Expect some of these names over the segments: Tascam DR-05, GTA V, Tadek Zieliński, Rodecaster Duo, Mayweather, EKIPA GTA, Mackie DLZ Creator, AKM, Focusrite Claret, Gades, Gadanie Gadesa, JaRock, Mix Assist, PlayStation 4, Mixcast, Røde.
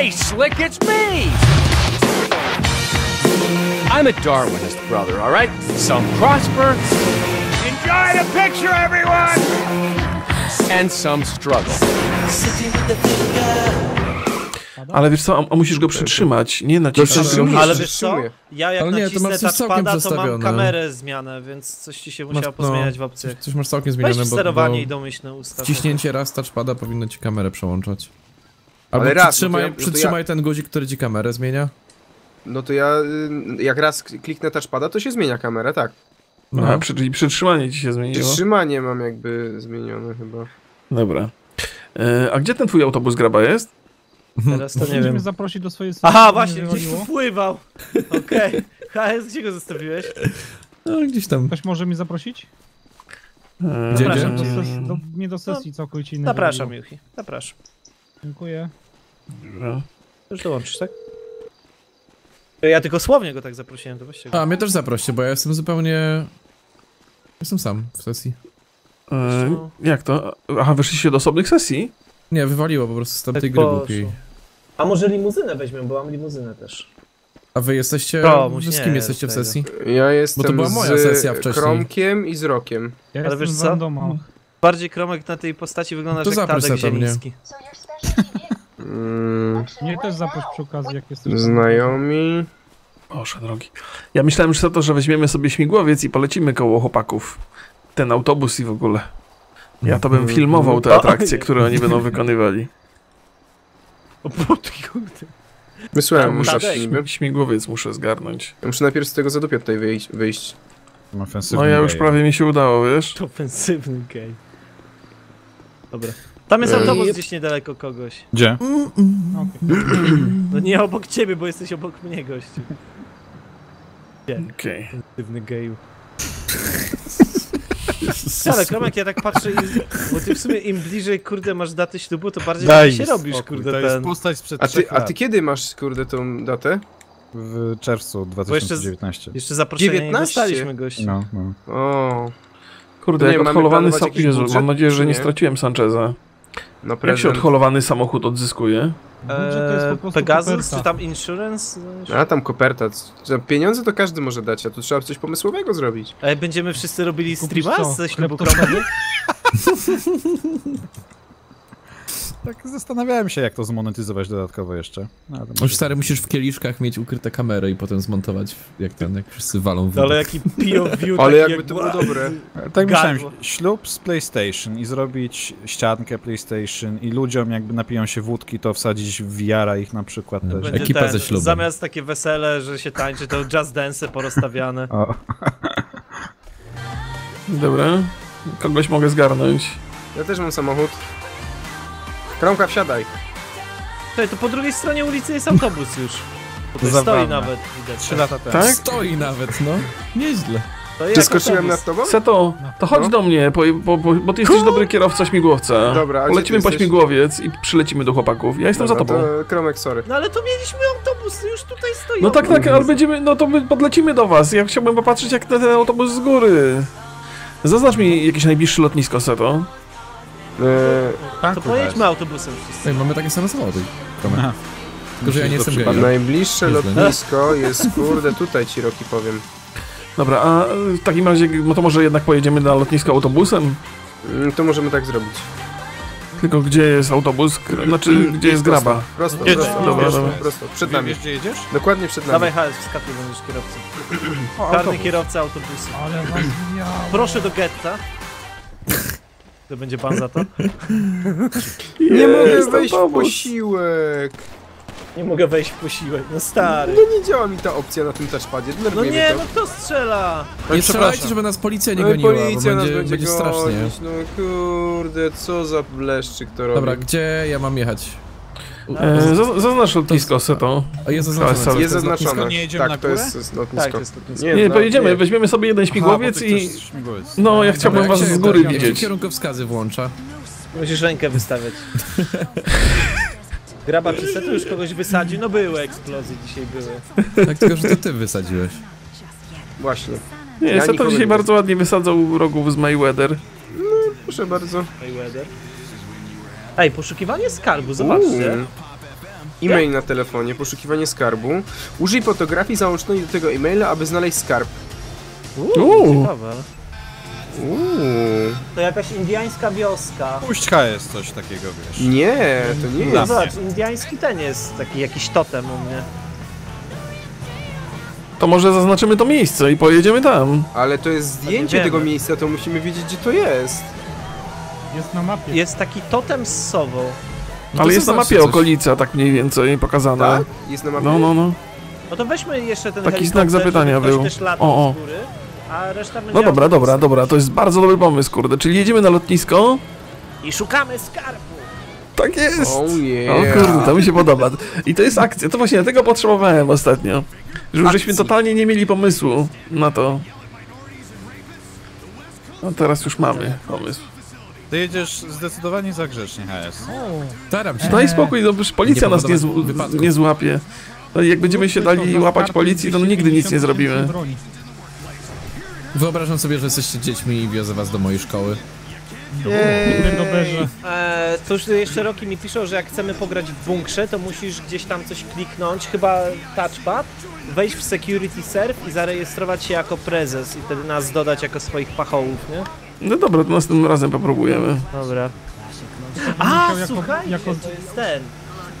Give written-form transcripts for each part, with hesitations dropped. Hey, Slick, it's me! I'm a Darwinist brother, all right? Some prosper. Enjoy the picture, everyone! And some struggle. Ale wiesz co, a musisz go przytrzymać, nie naciskać. Ale wiesz co, ja jak nacisnę touchpada, to mam kamerę zmianę, więc coś ci się musiało pozmieniać w opcjach. Coś masz całkiem zmienione, bo sterowanie i domyślne ustawienia. Wciśnięcie raz touchpada powinno ci kamerę przełączać. Albo ale przytrzymaj ten guzik, który ci kamerę zmienia. No to ja, jak raz kliknę touchpada, to się zmienia kamera, tak. No, aha, czyli przytrzymanie ci się zmieniło? Przytrzymanie mam jakby zmienione chyba. Dobra. A gdzie ten twój autobus graba jest? Teraz to nie wiem. Zaprosić do swojej strony. Aha, właśnie, gdzieś wpływał. Okej. HS, gdzie go zostawiłeś? No, gdzieś tam. Ktoś może mnie zaprosić? Zapraszam do sesji, mnie do sesji całkowicie innej. Zapraszam, Juchi. Zapraszam. Dziękuję. Dobra. Już dołączysz, tak? Ja tylko słownie go tak zaprosiłem, to właściwie. A, mnie też zaproście, bo ja jestem zupełnie... Jestem sam w sesji. Jak to? Aha, wyszliście do osobnych sesji? Nie, wywaliło po prostu z tamtej tak gry głupiej. A może limuzynę weźmiemy, bo mam limuzynę też. A wy jesteście... z kim jesteście w sesji? Ja jestem bo to była moja sesja wcześniej. Kromkiem i z Rokiem. Ja ale wiesz co? Bardziej Kromek na tej postaci wygląda, to że Tadek Zieliński. Mnie też zaproś przy okazji, jak jesteś... Znajomi... Boże drogi. Ja myślałem już za to, że weźmiemy sobie śmigłowiec i polecimy koło chłopaków. Ten autobus i w ogóle. Ja to bym filmował te atrakcje, które oni będą wykonywali. Wysłałem, muszę śmigłowiec muszę zgarnąć. Ja muszę najpierw z tego zadupia tutaj wyjść. No ja już prawie mi się udało, wiesz? To ofensywny gej. Dobra. Tam jest autobus gdzieś niedaleko kogoś. Gdzie? Okay. No nie obok ciebie, bo jesteś obok mnie, gościu. Gdzie? Okej. Ofensywny geju. Ale Kromek, ja tak patrzę, bo ty w sumie im bliżej, kurde, masz daty ślubu, to bardziej się robisz, kurde, to jest postać sprzed 3 lat. A ty kiedy masz, kurde, tą datę? W czerwcu 2019. Jeszcze zaproszenie 19? Nie dostaliśmy, gości. No, no. O. Kurde, jak odholowany samochód... Jezu, mam nadzieję, że nie straciłem Sancheza. No, jak się odholowany samochód odzyskuje? Pegasus, czy tam Insurance? A tam koperta. Pieniądze to każdy może dać, a tu trzeba coś pomysłowego zrobić. Ale będziemy wszyscy robili streama ze ślubu Kromka? Tak, zastanawiałem się, jak to zmonetyzować dodatkowo jeszcze. Już stary, musisz w kieliszkach mieć ukryte kamery i potem zmontować, jak ten, jak wszyscy walą w. Ale jaki POV. Ale jakby to było dobre. Tak myślałem, ślub z PlayStation i zrobić ściankę PlayStation i ludziom jakby napiją się wódki, to wsadzić w VR-a ich na przykład też. Ekipa ze ślubem. Zamiast takie wesele, że się tańczy, to Just Dance'y porozstawiane. Dobra, kogoś mogę zgarnąć. Ja też mam samochód. Kromka, wsiadaj. Słuchaj, to po drugiej stronie ulicy jest autobus już. Stoi nawet, widać. 3 lata temu. Tak? Stoi nawet, no. Nieźle. Czy skoczyłem nad tobą? Seto, to chodź do mnie, bo ty jesteś dobry kierowca śmigłowca. Dobra, polecimy po śmigłowiec i przylecimy do chłopaków. Ja jestem za tobą. Kromek, sorry. No ale to mieliśmy autobus, już tutaj stoi. No tak, ale będziemy, no to my podlecimy do was. Ja chciałbym popatrzeć, jak ten autobus z góry. Zaznacz mi jakieś najbliższe lotnisko, Seto. To pojedźmy autobusem wszyscy. Mamy takie same samochody. Tylko, że ja nie jestem gejem. Najbliższe lotnisko jest, kurde, tutaj ci Roki powiem. Dobra, a w takim razie, no to może jednak pojedziemy na lotnisko autobusem? To możemy tak zrobić. Tylko gdzie jest autobus? Znaczy, gdzie jest graba? Prosto, przed nami. Wiesz, gdzie jedziesz? Dokładnie przed nami. Dawaj HS, wskakuj, będziesz kierowcą. Karny kierowca autobusu. Ale proszę do getta. To będzie pan za to? Nie mogę wejść w posiłek. Nie mogę wejść w posiłek, no stary. No nie działa mi ta opcja na tym touchpadzie. No nie, no kto strzela? Nie strzelajcie, żeby nas policja nie goniła, policja bo będzie strasznie. No kurde, co za bleszczyk to robi. Dobra, gdzie ja mam jechać? Zaznacz lotnisko, Seto. Jest zaznaczone. Nie jedziemy na górę? Tak, to jest lotnisko. Nie, pojedziemy, weźmiemy sobie jeden śmigłowiec i... No, ja chciałbym was z góry widzieć. Kierunkowskazy włącza. Musisz rękę wystawiać. Graba czy Seto już kogoś wysadzi? No były eksplozje dzisiaj, były. Tak, tylko że to ty wysadziłeś. Właśnie. Nie, Seto dzisiaj bardzo ładnie wysadzał rogów z Mayweather. No, proszę bardzo. Mayweather. Ej, poszukiwanie skarbu, zobaczcie. E-mail na telefonie, poszukiwanie skarbu. Użyj fotografii załącznej do tego e-maila, aby znaleźć skarb. Ciekawe. To jakaś indiańska wioska. Puśćka jest coś takiego, wiesz. Nie, to nie jest. Zobacz, indiański ten jest taki jakiś totem u mnie. To może zaznaczymy to miejsce i pojedziemy tam. Ale to jest zdjęcie tego miejsca, to musimy wiedzieć, gdzie to jest. Jest na mapie. Jest taki totem z sobą. No ale jest na mapie okolica, tak mniej więcej pokazana. Tak? Jest na mapie? No. No to weźmy jeszcze ten taki znak zapytania był. O. A reszta będzie. No dobra, to jest bardzo dobry pomysł, kurde. Czyli jedziemy na lotnisko i szukamy skarbu. Tak jest! O kurde, to mi się podoba. I to jest akcja, to właśnie tego potrzebowałem ostatnio. Żeśmy totalnie nie mieli pomysłu na to. No teraz już mamy pomysł. Ty jedziesz zdecydowanie za grzecznie, HS. Daj spokój, no, policja nas nie złapie. No, jak będziemy się dali łapać policji, to nigdy nic nie zrobimy. Wyobrażam sobie, że jesteście dziećmi i wiozę was do mojej szkoły. To już jeszcze Roki mi piszą, że jak chcemy pograć w bunkrze, to musisz gdzieś tam coś kliknąć, chyba touchpad, wejść w security serve i zarejestrować się jako prezes i wtedy nas dodać jako swoich pachołów, nie? No dobra, to następnym razem popróbujemy. Dobra. A, słuchajcie, to jest ten.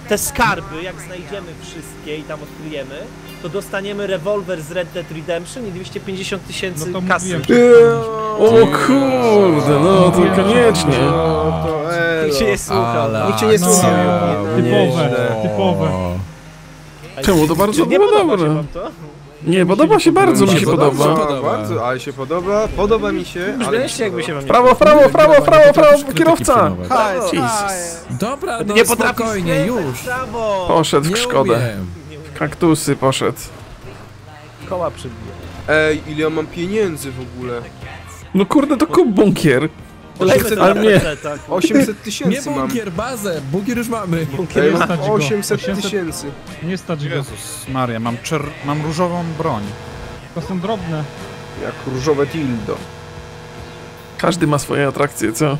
Te skarby, jak znajdziemy wszystkie i tam odkryjemy, to dostaniemy rewolwer z Red Dead Redemption i 250 000 kasy. O kurde, no to koniecznie. Nikt się nie słuchał. Typowe. Czemu to bardzo dobre? Nie, podoba się bardzo, mi się podoba. Ale się podoba, podoba mi się. Prawo, kierowca! Dobra, no spokojnie, już. Poszedł w szkodę. W kaktusy poszedł. Koła przybije. Ej, ile ja mam pieniędzy w ogóle? No kurde, to kup bunkier. 800 000 nie mam. Bunkier, bazę, bunkier już mamy. Bunkier mam 800 000. Nie stać go. Jezus Maria, mam różową broń. To są drobne. Jak różowe dildo. Każdy ma swoje atrakcje, co?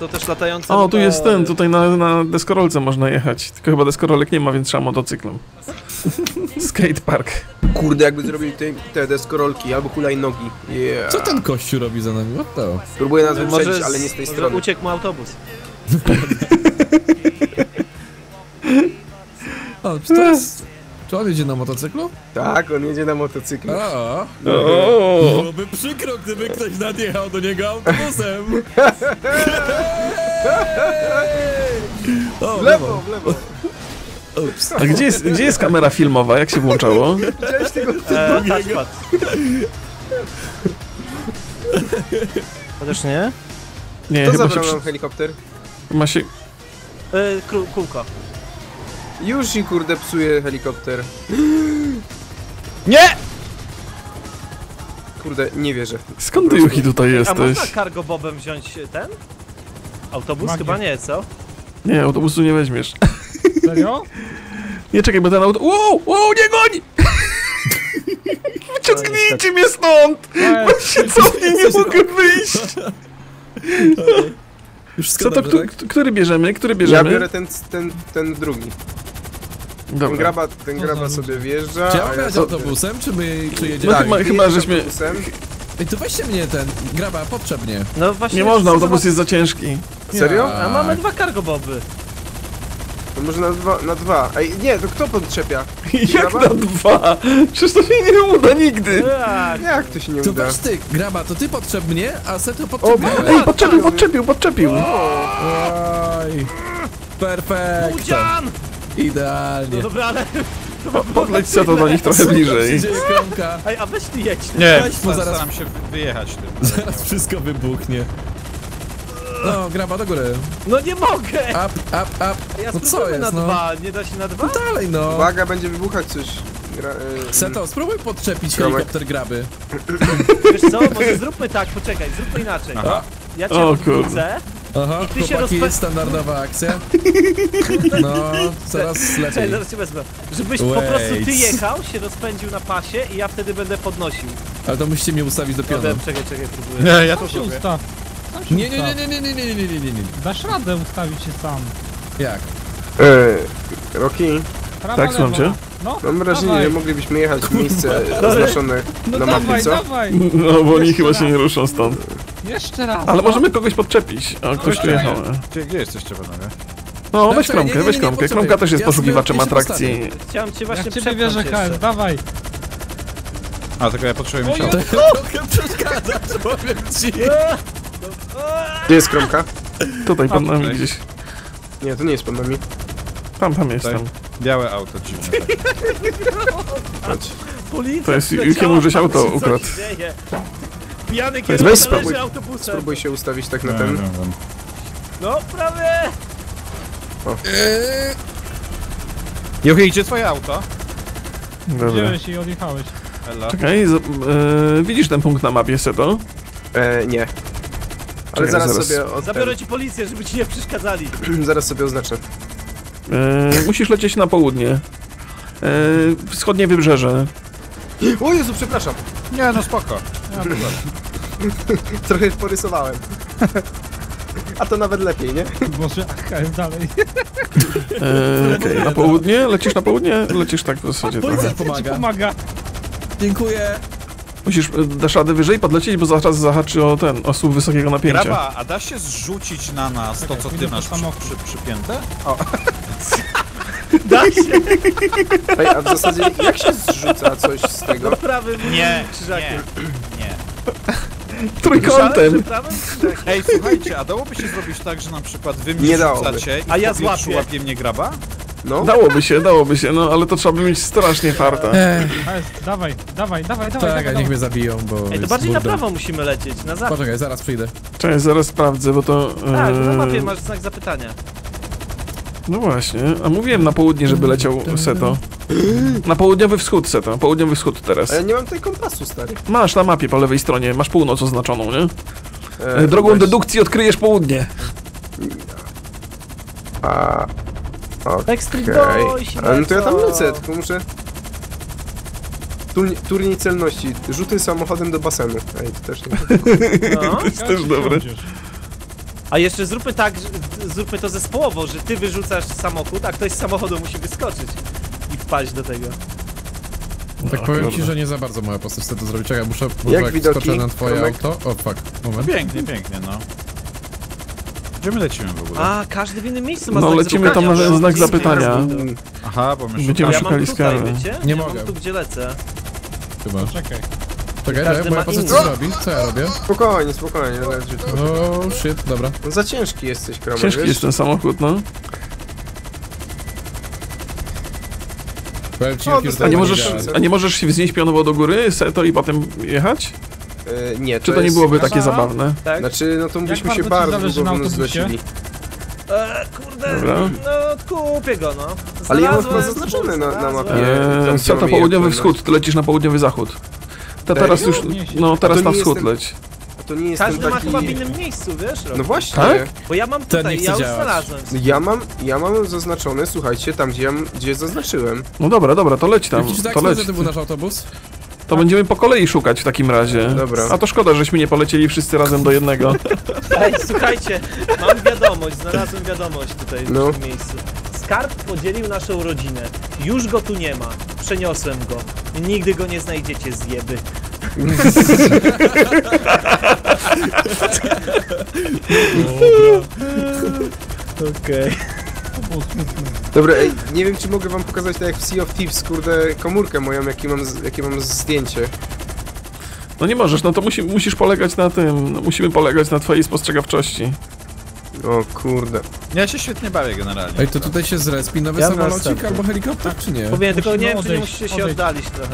To też latające... O, tu jest ten, tutaj na deskorolce można jechać. Tylko chyba deskorolek nie ma, więc trzeba motocyklem. Skatepark. Kurde, jakby zrobili te deskorolki albo hulajnogi. Co ten kościół robi za nami? Próbuję nas wyprzedzić, ale nie z tej strony. Uciekł mu autobus. O, czy on jedzie na motocyklu? Tak, on jedzie na motocyklu. Byłoby przykro, gdyby ktoś nadjechał do niego autobusem. W lewo. Ups. A gdzie jest kamera filmowa? Jak się włączało? Widziałeś tego drugiego? Chociaż nie? Nie, chyba zabrał nam helikopter? Ma się... kółko. Już się kurde psuje helikopter. Nie! Kurde, nie wierzę. Skąd ty, Juchi, tutaj jesteś? A można cargo bobem wziąć ten? Autobus? Magnie. Chyba nie, co? Nie, autobusu nie weźmiesz. Serio? Nie, czekaj, bo ten auto... Wow, nie goń! Wyciągnijcie mnie stąd! Bo się cofnie, nie mogę wyjść! Już co to, który bierzemy? Ja biorę ten drugi. Dobra. Ten graba sobie wjeżdża. Czy ja mam jechać autobusem, czy my jedziemy? No chyba żeśmy... Ej, to weźcie mnie ten, graba, potrzebnie. No właśnie... Nie można, autobus jest za ciężki. Serio? A mamy dwa cargo boby. To może na dwa. Ej, nie, to kto podtrzepia? Jak graba? Na dwa? Przecież to się nie uda nigdy. Tak. Jak to się nie uda? To weź ty, graba, to ty podtrzep mnie, a Seto podtrzep mnie. Ej, podczepił. Oj. Perfekt. Udzian! Idealnie. No dobra, ale... Podleć Seto do nich trochę bliżej. Ej, a weź ty jedź. Nie, zaraz nam się wyjechać. Zaraz wszystko wybuchnie. No, graba do góry. No nie mogę! Up. Ja spróbuję na dwa, nie da się na dwa? No dalej no. Uwaga, będzie wybuchać coś. Seto, spróbuj podczepić helikopter graby. Wiesz co, może zróbmy tak, poczekaj, zróbmy inaczej. Aha. Ja cię odwrócę. Aha, i ty się standardowa akcja. No, zaraz lepiej. Czekaj, zaraz cię wezmę. Żebyś po prostu ty jechał, się rozpędził na pasie i ja wtedy będę podnosił. Ale to musicie mnie ustawić do pionu. Czekaj, próbuję. Nie, ja to się ustaw. Nie, nie, nie, nie, nie, nie, nie, nie, nie, nie, nie. Dasz radę ustawić się sam. Jak? Rocky? Prawa, tak, słucham cię? No, mam wrażenie, że moglibyśmy jechać w miejsce oznaczone na mapie, co? No, bo oni chyba się nie ruszą stąd. Jeszcze raz! Ale możemy kogoś podczepić, a ktoś tu jechał. Gdzie jesteś, panowie? No, weź kromkę, weź kromkę. Kromka też jest posługiwaczem atrakcji. Chciałem cię właśnie przepchnąć jeszcze. Dawaj! A, tylko ja potrzebuję mi siatkę. Przeszkadza, powiem ci! Gdzie jest kromka? Tutaj, pod nami gdzieś. Nie, to nie jest pod nami. Tam jest, tam. Białe auto dziwne. To jest Jukiemu, żeś auto ukradł. Pijany kierowca leży autobusem. Spróbuj się ustawić tak na ten. No, prawie! Juki, gdzie twoje auto? Wziąłeś i odjechałeś. Czekaj, widzisz ten punkt na mapie, Seto? Nie. Ale zaraz sobie... Zabiorę ci policję, żeby ci nie przeszkadzali. Zaraz sobie oznaczę. Musisz lecieć na południe. Wschodnie wybrzeże. O Jezu, przepraszam. Nie, no spoko. Trochę porysowałem. A to nawet lepiej, nie? Boże, AKM dalej. Okej, na południe? Lecisz na południe? Lecisz tak w zasadzie. Pomaga. Dziękuję. Musisz, dasz radę wyżej podlecieć, bo zaraz zahaczy o ten, o słup wysokiego napięcia. Graba, a da się zrzucić na nas to, co ty masz przypięte? O. Da się! Ej, a w zasadzie jak się zrzuca coś z tego? No prawym krzyżakiem. Nie. Trójkątem. Ej, słuchajcie, a dałoby się zrobić tak, że na przykład wy mnie rzucacie i ja złapię mnie graba? No. Dałoby się, no ale to trzeba by mieć strasznie farta. Dawaj. Czekaj, niech mnie zabiją, bo... Ej, to bardziej na prawo musimy lecieć, na zachód. Poczekaj, zaraz przyjdę. Czekaj, zaraz sprawdzę, bo to... Tak, na mapie masz znak zapytania. No właśnie, a mówiłem na południe, żeby leciał Seto. Na południowy wschód, Seto, południowy wschód teraz. A ja nie mam tutaj kompasu, stary. Masz na mapie po lewej stronie, masz północ oznaczoną, nie? Drogą dedukcji odkryjesz południe. A... Okej, ale to ja tam lecę, tylko muszę... Turniej celności, rzuty samochodem do basenu. Ej, to też nie... No. To jest też dobre. A jeszcze zróbmy tak, zróbmy to zespołowo, że ty wyrzucasz samochód, a ktoś z samochodu musi wyskoczyć i wpaść do tego. No, tak powiem ci, że nie za bardzo moja postać chce to zrobić. Czekaj, muszę... Jak skoczę na twoje auto... O, fuck, moment. Pięknie, no. Gdzie my lecimy w ogóle? A, każdy w innym miejscu ma znak zapytania. No, lecimy tam na znak zapytania. Aha, bo my szukali skarby. Nie mogę. Tu gdzie lecę. Chyba. Czekaj, moja postać co robi? Co ja robię? Spokojnie. O, shit, dobra. Za ciężki jesteś, Kramer. Ciężki jest ten samochód, no. A nie możesz się wznieść pionowo do góry, Seto, i potem jechać? Nie, to czy to jest... nie byłoby takie zabawne? Tak? Znaczy, no to byśmy się bardzo długo zlecili. Kurde, no kupię go, no. Znalazłem, ale ja mam zaznaczone na mapie. Co to południowy wschód, ty lecisz na południowy zachód. To teraz już, no teraz na wschód leć. To nie jest taki... Każdy ma chyba w innym miejscu, wiesz? No właśnie. Tak? Bo ja mam tutaj, ja już znalazłem. Ja mam zaznaczone, słuchajcie, tam gdzie zaznaczyłem. No dobra, to leć tam, to leć. Gdzie to był nasz autobus? To będziemy po kolei szukać w takim razie. Dobra. A to szkoda, żeśmy nie polecieli wszyscy razem do jednego. Ej, słuchajcie, mam wiadomość, znalazłem wiadomość tutaj w tym miejscu. Skarb podzielił naszą rodzinę. Już go tu nie ma. Przeniosłem go. Nigdy go nie znajdziecie, zjeby. Okej. Dobra, ej, nie wiem czy mogę wam pokazać tak jak w Sea of Thieves, kurde, komórkę moją, jakie mam zdjęcie. No nie możesz, no to musisz polegać na tym, musimy polegać na twojej spostrzegawczości. O kurde. Ja się świetnie bawię generalnie. Ej, to tutaj się zrespi nowy samolocik albo helikopter, czy nie? Powiem, tylko nie wiem, czy nie musicie się oddalić trochę.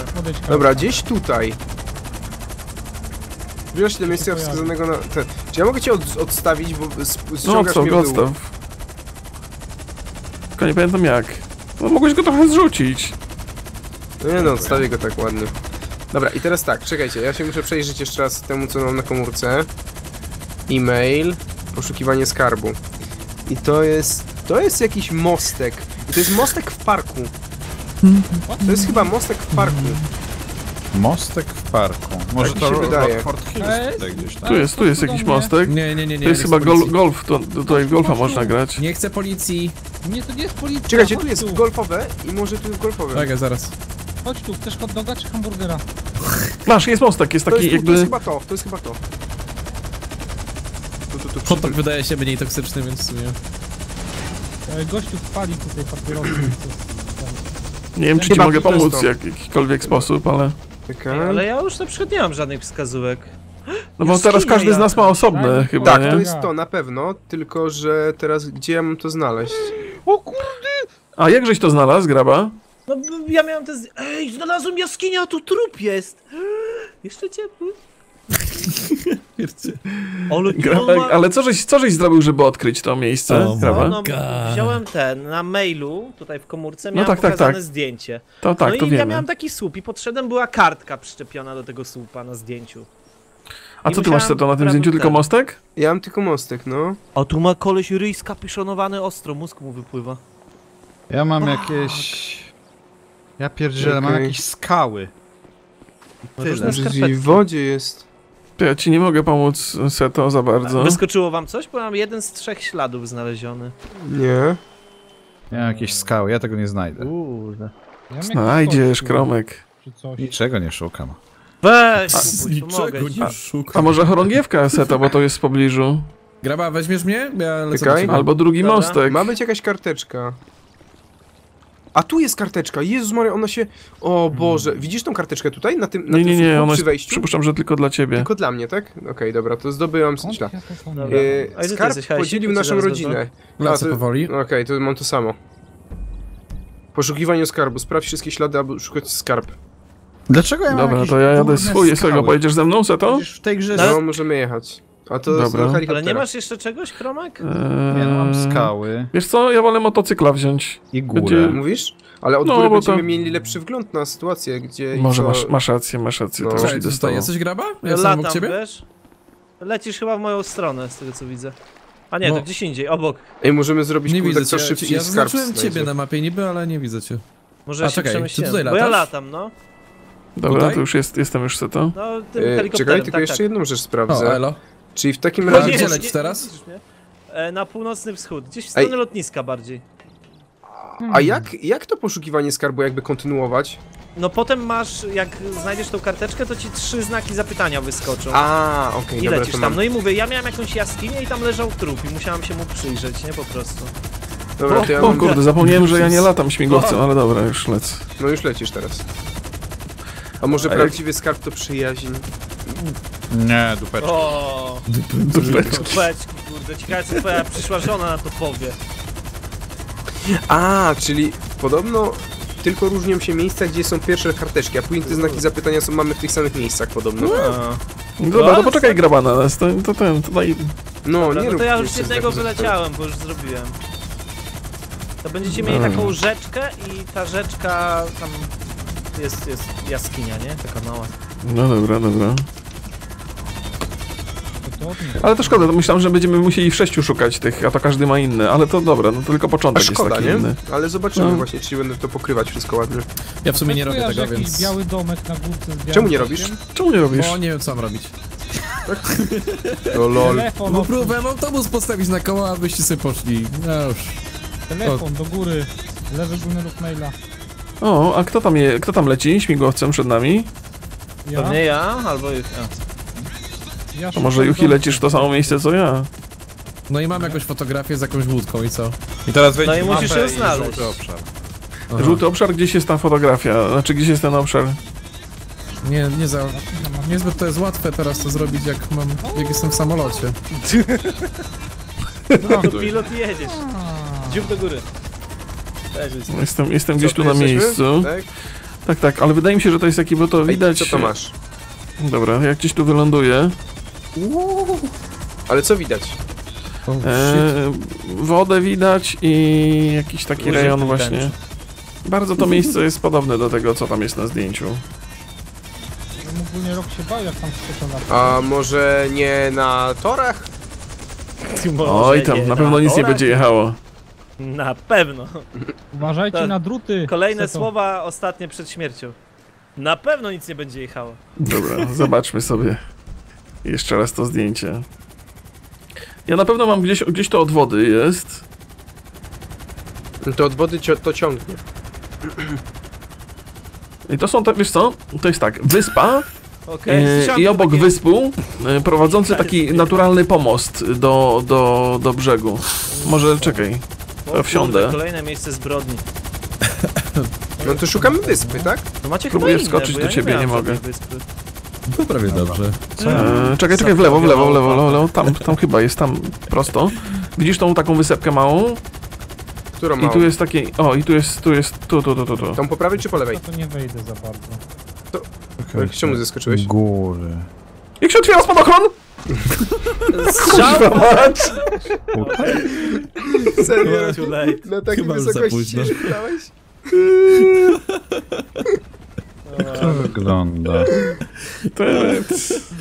Dobra, gdzieś tutaj. Wiesz, do miejsca wskazanego na... Czy ja mogę cię odstawić, bo ściągasz mnie w dół? Nie pamiętam jak. No mogłeś go trochę zrzucić. Nie no, odstawię go tak ładnie. Dobra, i teraz tak, czekajcie, ja się muszę przejrzeć jeszcze raz temu, co mam na komórce. E-mail, poszukiwanie skarbu. I to jest jakiś mostek. I to jest mostek w parku. To jest chyba mostek w parku. Mostek w parku. Może tak to Rockford Hills tutaj gdzieś tam. Tu jest jakiś mostek. Nie. To jest chyba golf, tutaj golfa można grać. Nie chcę policji. Nie, to nie jest policja. Czekajcie, tu jest golfowe i może tu jest golfowe. Tak, zaraz. Chodź tu, chcesz hot doga czy hamburgera? Masz, jest mostek, jest taki to jest, jakby... To jest chyba to. Hot dog wydaje się mniej toksyczny, więc w sumie... Gościu pali tutaj papierosy. Nie wiem, czy ci mogę pomóc w jakikolwiek sposób, ale... Okay. Ale ja już na przykład nie mam żadnych wskazówek. No bo teraz każdy z nas ma osobne chyba, tak, nie? To jest to na pewno, tylko że teraz gdzie ja mam to znaleźć? O kurde! A jak żeś to znalazł, Graba? No ja miałem te... Ej, znalazłem jaskinię, a tu trup jest! Jeszcze ciepły. Ale co żeś zrobił, żeby odkryć to miejsce? No, wziąłem ten, na mailu, tutaj w komórce, miałem pokazane zdjęcie. No i ja miałem taki słup i podszedłem, była kartka przyczepiona do tego słupa na zdjęciu. A co ty masz to na tym zdjęciu, tylko mostek? Ja mam tylko mostek, no. A tu ma koleś ryj skapiszonowany ostro, mózg mu wypływa. Ja mam jakieś... Ja pierdzielę, mam jakieś skały. I w wodzie jest. Ja ci nie mogę pomóc, Seto, za bardzo. Wyskoczyło wam coś? Bo mam jeden z 3 śladów znaleziony. Nie. Ja jakieś skały, ja tego nie znajdę. Kurde. Ja znajdziesz, Kromek. Niczego nie szukam. Weź! A może chorągiewka, Seto, bo to jest w pobliżu. Graba, weźmiesz mnie? Ja lecę. Albo drugi mostek. Ma być jakaś karteczka. A tu jest karteczka, Jezus Maria, ona się... O Boże, widzisz tą karteczkę tutaj? Na tym nie, ona przy wejściu? Przypuszczam, że tylko dla ciebie. Tylko dla mnie, tak? Okej, dobra, to zdobyłam z ślad. Skarb podzielił naszą rodzinę. Okej, to mam to samo. Poszukiwanie skarbu, sprawdź wszystkie ślady, aby szukać skarb. Dlaczego ja mam dobra, to ja jadę swojego, pojedziesz ze mną, Seto? W tej grze... No, możemy jechać. A to jest na helikoptera. Ale nie masz jeszcze czegoś, Kromek? Nie, no mam skały. Wiesz co, ja wolę motocykla wziąć. I górę. Gdzie... Mówisz? Ale od góry będziemy mieli lepszy wgląd na sytuację, gdzie... Może masz rację, no. Teraz idę z tobą. Jesteś Graba? Ja latam, obok ciebie? Wiesz? Lecisz chyba w moją stronę, z tego co widzę. A nie, to gdzieś indziej, obok. Ej, możemy zrobić kurde co szybciej. Ja zobaczyłem ciebie na mapie niby, ale nie widzę cię. Może ja się przemyślałem, bo ja latam, no. Dobra, to już jestem już Seto. No, tym helikopterem, czekaj, tylko jeszcze jedną rzecz sprawdzę. Czyli w takim razie... Gdzie lecisz teraz? Na północny wschód, gdzieś w stronę lotniska bardziej. A jak to poszukiwanie skarbu jakby kontynuować? No potem masz, jak znajdziesz tą karteczkę, to ci 3 znaki zapytania wyskoczą. A, okej, dobra, lecisz tam, no i mówię, ja miałem jakąś jaskinię i tam leżał trup i musiałem się mu przyjrzeć, nie, po prostu. Dobra, to ja mam... O kurde, zapomniałem, że ja nie latam śmigłowcem, ale dobra, już lecę. No już lecisz teraz. A może prawdziwy skarb to przyjaźń? Nie, dupeczki. O, dupeczki, kurde, ciekawe co twoja przyszła żona na to powie. A, czyli podobno tylko różnią się miejsca, gdzie są pierwsze karteczki, a później te znaki zapytania są mamy w tych samych miejscach podobno. Dobra, to poczekaj Graba na nas, to daj... No, dobra, nie no to ja już jednego wyleciałem, bo już zrobiłem. To będziecie mieli taką rzeczkę i ta rzeczka tam jest jaskinia, nie? Taka mała. No dobra. Ale to szkoda, to myślałem, że będziemy musieli w 6 szukać tych, a to każdy ma inny, ale to dobra, no to tylko początek szkoda, jest taki nie? inny. Ale zobaczymy właśnie, czy będę to pokrywać wszystko ładnie. Ja w sumie nie robię tego, więc... Biały domek na górce z białym Czemu nie robisz? Bo nie wiem co mam robić. Tak? To lol. Bo próbowałem autobus postawić na koła, abyście sobie poszli. No już. Telefon do góry, lewy górny ruch maila. O, a kto tam leci śmigłowcem przed nami? Ja? Pewnie ja, albo już ja. To może Juchi lecisz w to samo miejsce co ja. No i mam jakąś fotografię z jakąś łódką i co? I teraz wejdziesz w mapę i żółty obszar. Aha. Żółty obszar? Gdzieś jest ta fotografia? Znaczy gdzieś jest ten obszar? Niezbyt to jest łatwe teraz to zrobić jak jestem w samolocie. No, pilot jedziesz. Dziób do góry. Jestem gdzieś tu na miejscu. Tak, ale wydaje mi się, że to jest taki, bo to widać... Ej, co to masz? Dobra, jak gdzieś tu wyląduję... Ale co widać? Wodę widać i jakiś taki rejon właśnie. Tęczy. Bardzo to miejsce jest podobne do tego, co tam jest na zdjęciu. Ogólnie rok się bawi, jak tam na A może nie na torach? Oj tam, na pewno nic nie będzie jechało. Na pewno. Uważajcie na druty. Kolejne słowa, ostatnie przed śmiercią. Na pewno nic nie będzie jechało. Dobra, zobaczmy sobie jeszcze raz to zdjęcie. Ja na pewno mam gdzieś to od wody jest. To od wody to ciągnie. I to są, wiesz co, to jest tak, wyspa. Okay. I obok takie... wyspu prowadzący taki naturalny pomost do brzegu. Może czekaj, ja wsiądę. Kolejne miejsce zbrodni. No to szukamy wyspy, tak? To macie próbuję inne, wskoczyć do ciebie, nie mogę. To prawie dobrze. Czekaj, w lewo. Tam chyba jest, tam prosto. Widzisz tą taką wysepkę małą? Którą małą? I tu jest taki, o i tu jest. Tam po prawej czy po lewej? No to nie wejdę za bardzo. To... Okay, czemu zaskoczyłeś? Góry. Jak się otwiera spadochron? Kurwa mać! Serio? Na takiej wysokości się szukałeś? Jak to wygląda? To jest...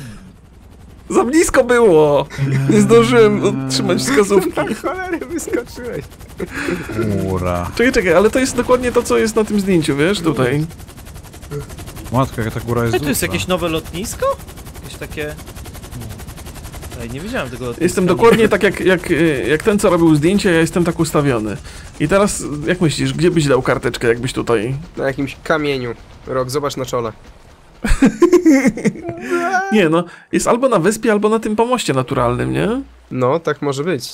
Za blisko było! Nie zdążyłem otrzymać wskazówki. Cholery, wyskoczyłeś. Góra. Czekaj, ale to jest dokładnie to, co jest na tym zdjęciu, wiesz? Tutaj. Matka, jaka ta góra jest. Ej, to jest jakieś nowe lotnisko? Jakieś takie... Ej, nie widziałem tego lotniska. Jestem dokładnie tak jak ten, co robił zdjęcie, ja jestem tak ustawiony. I teraz, jak myślisz, gdzie byś dał karteczkę, jakbyś tutaj... Na jakimś kamieniu. Rok, zobacz na czole. Nie no, jest albo na wyspie, albo na tym pomoście naturalnym, nie? No, tak może być.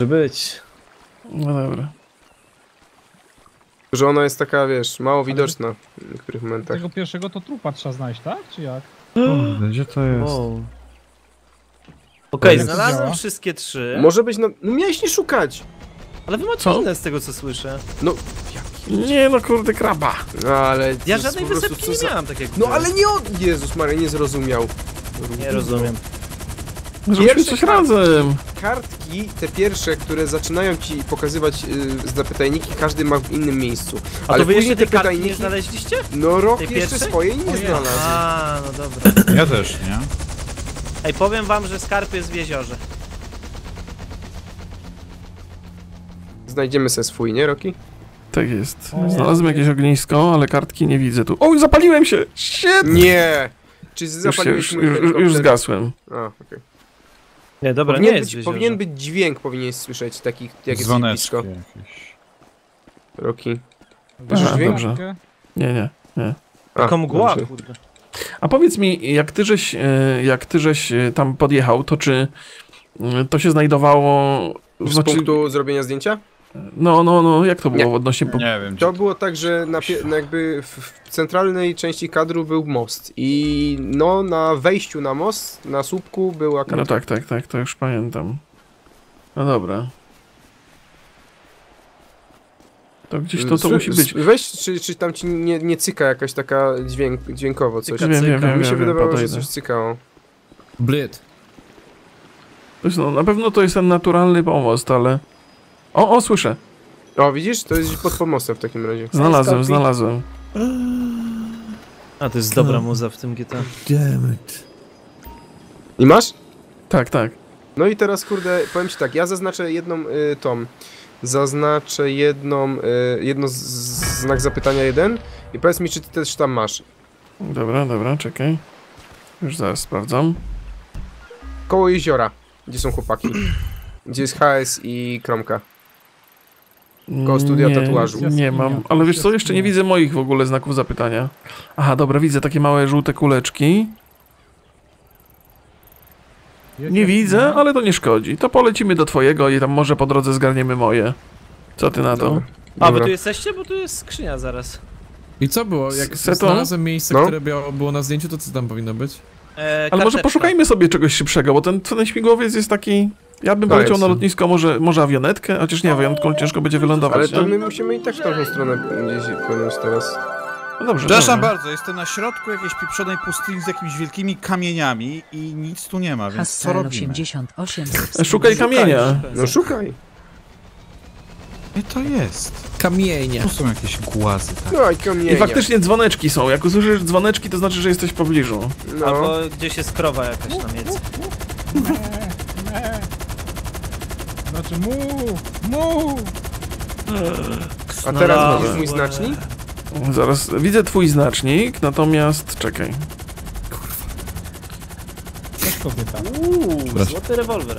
Może być. No dobra. Że ona jest taka, wiesz, mało widoczna w niektórych momentach. Tego pierwszego to trupa trzeba znaleźć, tak? Czy jak? Kurde, gdzie to jest? Wow. Okej, znalazłem wszystkie trzy. Może być na... No miałeś nie szukać! Ale wy macie inne z tego, co słyszę. No... Nie no, kurde, kraba. No, ale... Ja żadnej wysepki nie miałam takiego. No ale nie od... Jezus Maria, nie zrozumiał. Nie rozumiem. Zróbmy coś razem. Kartki, te pierwsze, które zaczynają ci pokazywać zapytajniki, każdy ma w innym miejscu. A ale wy później te kartki nie znaleźliście? No Rok tej jeszcze pierwszej? Swojej nie znalazł. A, no dobra. Ja też, nie? Ej, powiem wam, że skarb jest w jeziorze. Znajdziemy se swój, nie Roki? Tak jest. Znalazłem jakieś ognisko, ale kartki nie widzę tu. O, zapaliłem się! Shit! Nie! Czy zapaliłeś mój helikopter? Już zgasłem. A, okej. Nie, dobra, powinien być dźwięk, powinieneś słyszeć takich, jak jest blisko. Roki. Słyszysz dźwięk? Dobrze. Nie. Taka mgła, kurde. A powiedz mi, jak ty żeś tam podjechał, to czy to się znajdowało... Z znaczy... punktu zrobienia zdjęcia? No, jak to było odnośnie... Nie wiem. To było tak, że jakby w centralnej części kadru był most i no na wejściu na most, na słupku była kadra. No tak, to już pamiętam. No dobra. To gdzieś to musi być. Weź, czy tam ci nie cyka jakaś taka dźwiękowo coś. Wiem, mi się wydawało, że coś cykało. Blyt. No, na pewno to jest ten naturalny pomost, ale... O, słyszę. O, widzisz? To jest pod pomostem w takim razie. Znalazłem. A, to jest dobra muza w tym GTA. Damn it. I masz? Tak. No i teraz, kurde, powiem ci tak, ja zaznaczę jedną znak zapytania jeden i powiedz mi, czy ty też tam masz. Dobra, czekaj. Już zaraz sprawdzam. Koło jeziora, gdzie są chłopaki. Gdzie jest HS i Kromka. Koło studia tatuażu. Nie mam, ale wiesz co, jeszcze nie widzę moich w ogóle znaków zapytania. Aha, dobra, widzę takie małe żółte kuleczki. Nie widzę, ale to nie szkodzi. To polecimy do twojego i tam może po drodze zgarniemy moje. Co ty na to? Dobra. A, wy tu jesteście? Bo tu jest skrzynia zaraz. I co było? Jak znalazłem miejsce, które było na zdjęciu, to co tam powinno być? Ale może poszukajmy sobie czegoś szybszego, bo ten śmigłowiec jest taki... Ja bym poleciał na lotnisko może awionetkę, chociaż nie awionetką, ciężko będzie wylądować. Ale to my musimy i tak w tą stronę gdzieś płynąć teraz. No dobrze. Przepraszam bardzo, jestem na środku jakiejś pieprzonej pustyni z jakimiś wielkimi kamieniami i nic tu nie ma, więc Hassan, co robimy? 88. Szukaj kamienia. No szukaj. Nie, to jest. Kamienia. Tu są jakieś głazy, tak. No i kamienia. I faktycznie dzwoneczki są. Jak usłyszysz dzwoneczki, to znaczy, że jesteś w pobliżu. No. Albo gdzieś jest krowa jakaś tam jest. Znaczy mu! A teraz masz mój znacznik? Zaraz widzę twój znacznik, natomiast czekaj. Uuu, złoty rewolwer.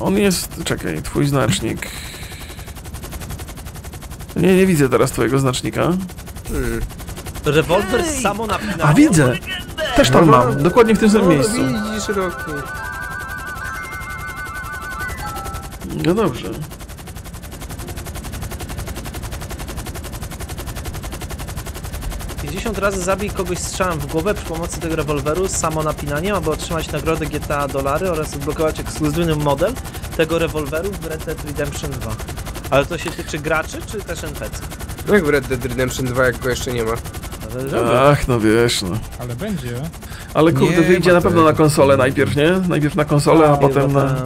On jest... czekaj, twój znacznik. Nie, nie widzę teraz twojego znacznika. Rewolwer samo napina. A widzę! Też tam mam, dokładnie w tym samym miejscu. Widzisz, Roki. No dobrze. Razy zabij kogoś strzałem w głowę przy pomocy tego rewolweru z samonapinaniem, aby otrzymać nagrodę GTA dolary oraz odblokować ekskluzywny model tego rewolweru w Red Dead Redemption 2. Ale to się tyczy graczy, czy też NPC? No jak w Red Dead Redemption 2, jak go jeszcze nie ma. Ach, no wiesz, no. Ale będzie. Ale kurde, nie, wyjdzie na pewno na konsolę najpierw, nie? Najpierw na konsolę, a potem na...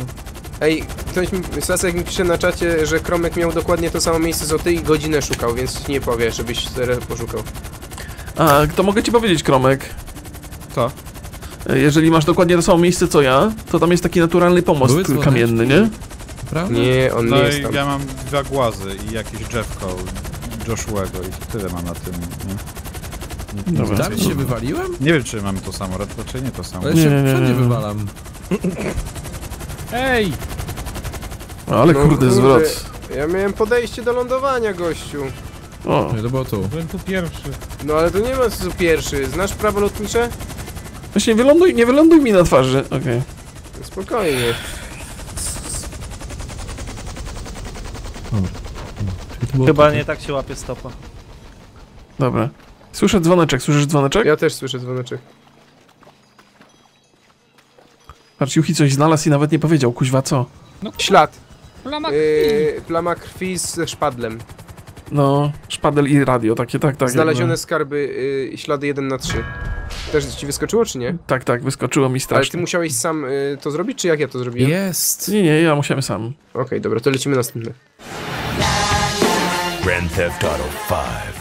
Ej, ktoś mi, Sasek mi pisze na czacie, że Kromek miał dokładnie to samo miejsce co ty i godzinę szukał, więc nie powie, żebyś teraz poszukał. A, to mogę ci powiedzieć, Kromek. Co? Jeżeli masz dokładnie to samo miejsce co ja, to tam jest taki naturalny pomost kamienny, nie? Prawda? Nie, on no nie jest tam. Ja mam dwa głazy i jakieś drzewko Joshuego i tyle mam na tym, nie? Dobra, tam się wywaliłem? Nie wiem, czy mam to samo, raczej nie to samo. Ja się wszędzie wywalam. Ej! No, ale no, kurde, zwrot. Ja miałem podejście do lądowania, gościu. O, nie, to było tu. Byłem tu pierwszy. No ale tu nie ma co pierwszy. Znasz prawo lotnicze? Właśnie wyląduj, nie wyląduj mi na twarzy. Okej. Okay. Spokojnie. O, chyba nie tak się łapie stopa. Dobra. Słyszę dzwoneczek. Słyszysz dzwoneczek? Ja też słyszę dzwoneczek. Patrz, Juchi coś znalazł i nawet nie powiedział. Kuźwa, co? No, ślad. Plama krwi. Plama krwi ze szpadlem. No, szpadel i radio, takie, tak. Znalezione jakby skarby, ślady 1/3. Też ci wyskoczyło, czy nie? Tak, wyskoczyło mi strasznie. Ale ty musiałeś sam to zrobić, czy jak ja to zrobiłem? Jest! Nie, ja musiałem sam. Okej, dobra, to lecimy następny. Grand Theft Auto 5.